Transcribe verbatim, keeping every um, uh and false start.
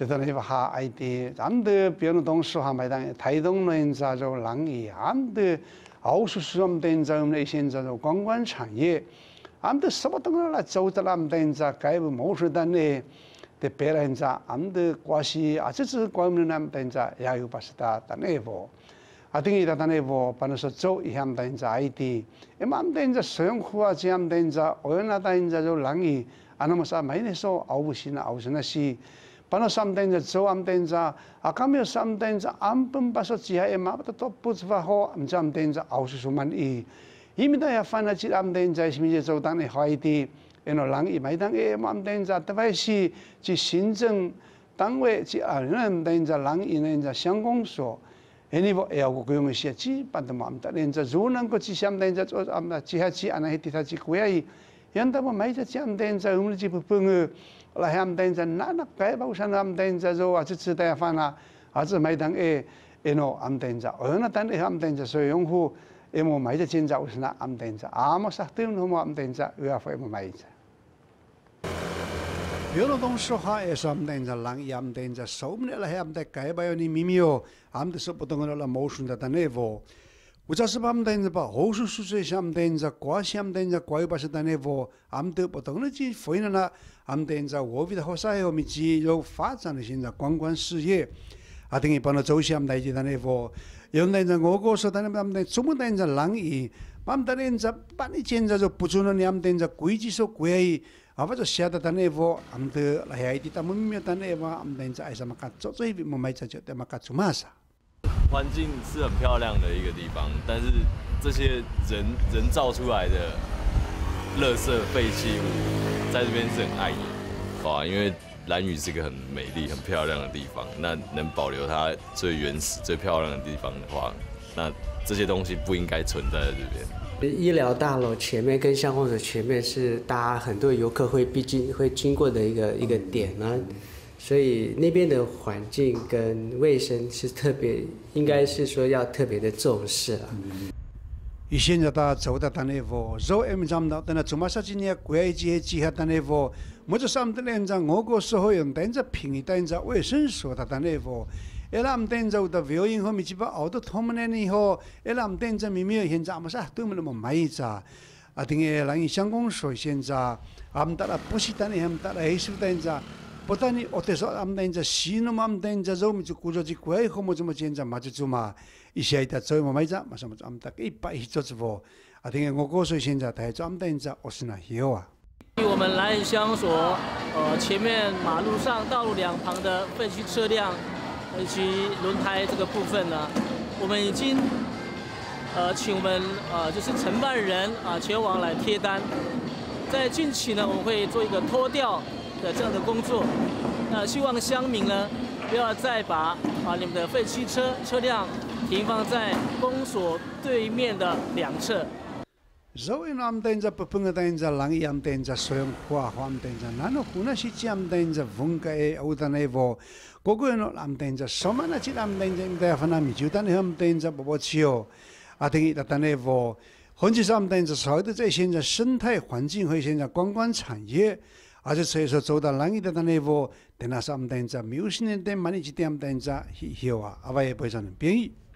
대단해봐 아이디 안돼 변동수 하마당 대동로인 자조 랑이 안돼 아우수수염된 자음의 신자조 관광창예 안돼 서버등을 저우들람된 자 가입 모수단에 대배라인 자 안돼 과시 아저씨 관문남된 자 야유바시다 단에보 아등이 다단에보 반에서 저 이함된 자 아이디 이맘된 자 소용후와 지함된 자 오연하다인 자조 랑이 아나무사 마인에서 아우시나 아우시나시 Pano samdenza zo amdenza, akamio samdenza ampun baso ciha emapta topuz vaho amdenza aususuman i. Imida ya fanachit amdenza ismije zo dan e haiti eno lang i maidang e amdenza tawai si ci sinzeng tangwe ci amdenza lang i nenza siangong so. Enivo e au kuyung sia ci pandam amdenza zunan ko ci samdenza zo amda ciha ci anahiti ta ci kuyai. Yanda mo maida ci amdenza umli ci pupungu. 来汉代人，哪能改不上汉代人？就啊，这时代发那，啊，这每当哎，哎喏，汉代人，哦，那当哎汉代人，所以用户哎么买这钱就usna汉代人，啊么啥子用么汉代人，有啊会么买着。有了东西哈，哎，汉代人，狼也汉代人，所以呢，来汉代改不要你咪咪哦，汉代说不懂个啦，毛顺的单内不。 우자스 밤댄자 바 호수 수수의 샴댄자 과샴댄자 과유바시다네보 암드 보통은지 보이나나 암댄자 워비다 호사해요 미지 요 파자는 신자 관광事业 아등이 번호 조시암다이지다네보 연댄자 오고서다네 밤댄 주문댄자 랑이 밤다랜자 빠니젠자조 부주는 암댄자 구이지소 구야이 아버지 시아다다네보 암드 라야이디다 문묘다네보 암댄자 아이사마카 쪼쪼이 비모마이자죠 때마카 주마사 环境是很漂亮的一个地方，但是这些人人造出来的垃圾废弃物，在这边是很碍眼。啊，因为兰屿是一个很美丽、很漂亮的地方，那能保留它最原始、最漂亮的地方的话，那这些东西不应该存在在这边。医疗大楼前面跟消防署前面是大家很多游客会必经会经过的一个一个点呢、啊。 所以那边的环境跟卫生是特别，应该是说要特别的重视了。以前在他走的他那波，走 M 站到的那出马车今年过一节几下他那波，没做上的那张我国时候用等着便宜等着卫生所的他那波，哎那我们等着的表演和米几把好多他们那以后，哎那我们等着米米现在没啥，都没那么买一扎，啊等于让香港说现在，我们到了不是等于我们到了还是等着。 보다니 어때서 암댄자 신음 암댄자 저음이지 구조지 구해 허무지마 젠자 마주주마 이시아이다 저음어 마이자 마사무자 암딱 이빠 히조즈보 아등에 고고소이 신자 다해조 암댄자 오스나 히요와 我们兰屿乡所，呃，前面马路上道路两旁的废弃车辆以及轮胎这个部分呢，我们已经呃请我们呃就是承办人啊、呃、前往来贴单，在近期呢我们会做一个脱掉。 的这样的工作，那希望乡民呢不要再把啊你们的废弃车车辆停放在公所对面的两侧。所以，我们等着不碰个等着，人也等着，所有花花等着，那那湖南西江等着，文革后的那波，各个人我们等着，什么那些我们等着，大家那米酒单我们等着不不吃哦，啊，等于那那波，环境上等着，所有的这现在生态环境和现在观光产业。 아주 서에서 저다 랑이 대단해보 대나삼 된자 미우시는 데 많이 지대함 된자 희희와 아바의 보이자는 병이